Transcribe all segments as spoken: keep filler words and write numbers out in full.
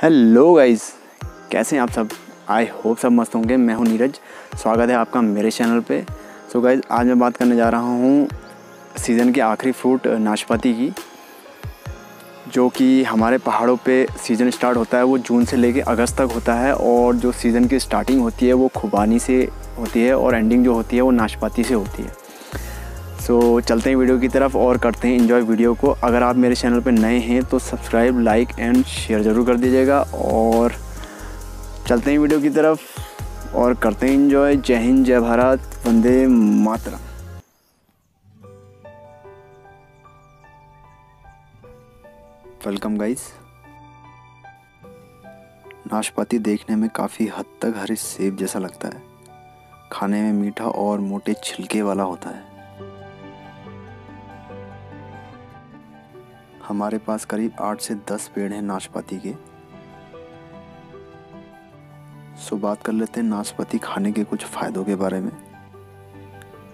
Hello guys, कैसे हैं आप सब। आई होप सब मस्त होंगे। मैं हूं नीरज, स्वागत है आपका मेरे चैनल पे। सो so गाइस, आज मैं बात करने जा रहा हूं सीज़न के आखिरी फ्रूट नाशपाती की, जो कि हमारे पहाड़ों पे सीज़न स्टार्ट होता है वो जून से लेके अगस्त तक होता है। और जो सीज़न की स्टार्टिंग होती है वो खुबानी से होती है और एंडिंग जो होती है वो नाशपाती से होती है। सो so, चलते हैं वीडियो की तरफ और करते हैं एंजॉय वीडियो को। अगर आप मेरे चैनल पर नए हैं तो सब्सक्राइब, लाइक एंड शेयर ज़रूर कर दीजिएगा। और चलते हैं वीडियो की तरफ और करते हैं एंजॉय। जय हिंद, जय भारत, वंदे मातरम। Welcome guys. नाशपाती देखने में काफ़ी हद तक हरे सेब जैसा लगता है, खाने में मीठा और मोटे छिलके वाला होता है। हमारे पास करीब आठ से दस पेड़ हैं नाशपाती के। सो बात कर लेते हैं नाशपाती खाने के कुछ फ़ायदों के बारे में।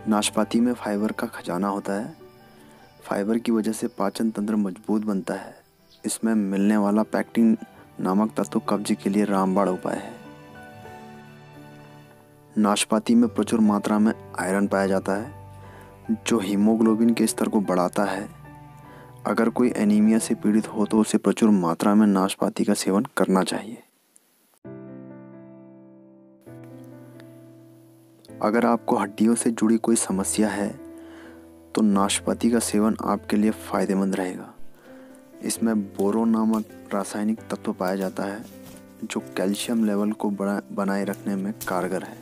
नाशपाती में फाइबर का खजाना होता है। फाइबर की वजह से पाचन तंत्र मजबूत बनता है। इसमें मिलने वाला पेक्टिन नामक तत्व कब्ज के लिए रामबाण उपाय है। नाशपाती में प्रचुर मात्रा में आयरन पाया जाता है, जो हीमोग्लोबिन के स्तर को बढ़ाता है। अगर कोई एनीमिया से पीड़ित हो तो उसे प्रचुर मात्रा में नाशपाती का सेवन करना चाहिए। अगर आपको हड्डियों से जुड़ी कोई समस्या है तो नाशपाती का सेवन आपके लिए फायदेमंद रहेगा। इसमें बोरो नामक रासायनिक तत्व पाया जाता है, जो कैल्शियम लेवल को बनाए रखने में कारगर है।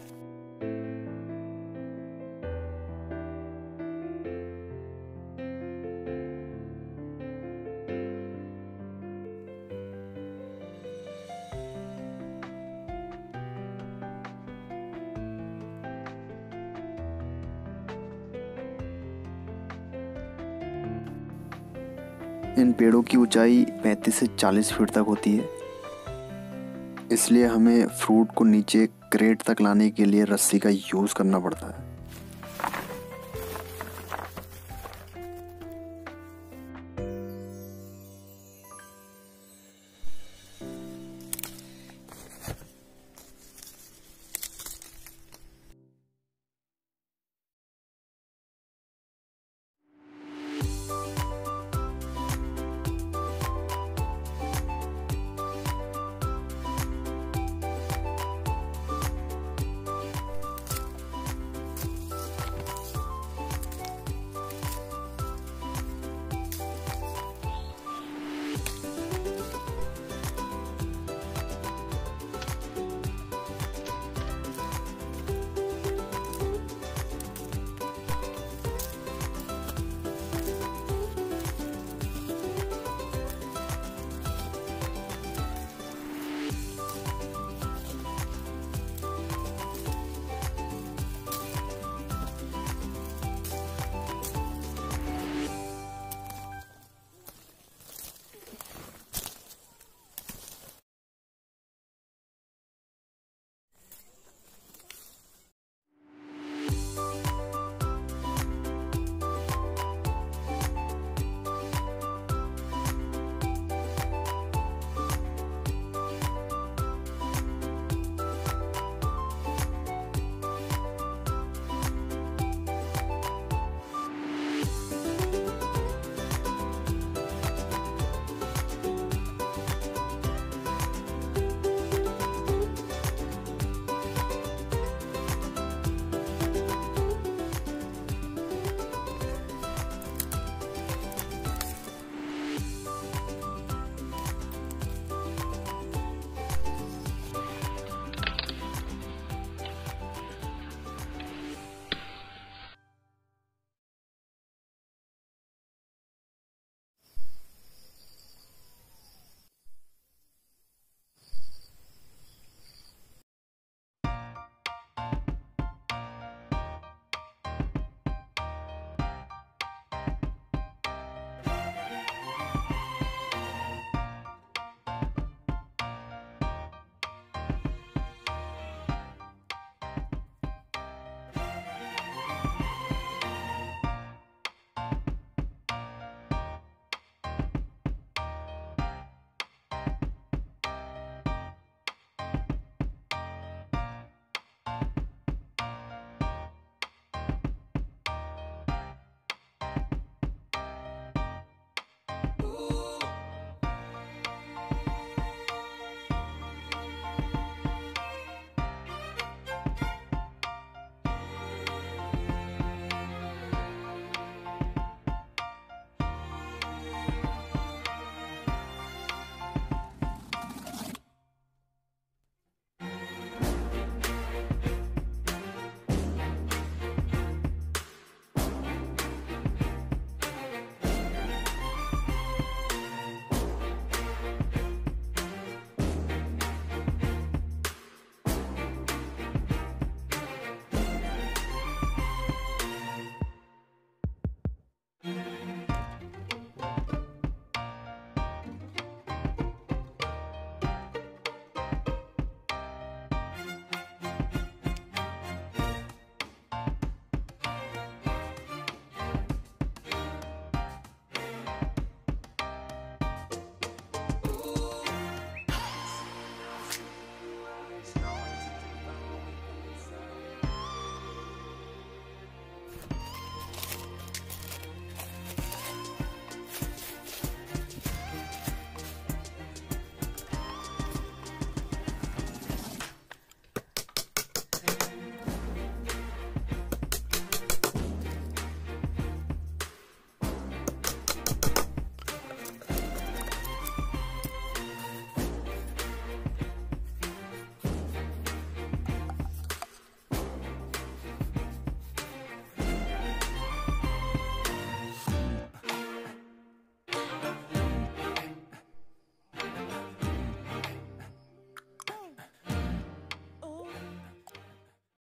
इन पेड़ों की ऊंचाई पैंतीस से चालीस फीट तक होती है, इसलिए हमें फ्रूट को नीचे क्रेट तक लाने के लिए रस्सी का यूज़ करना पड़ता है।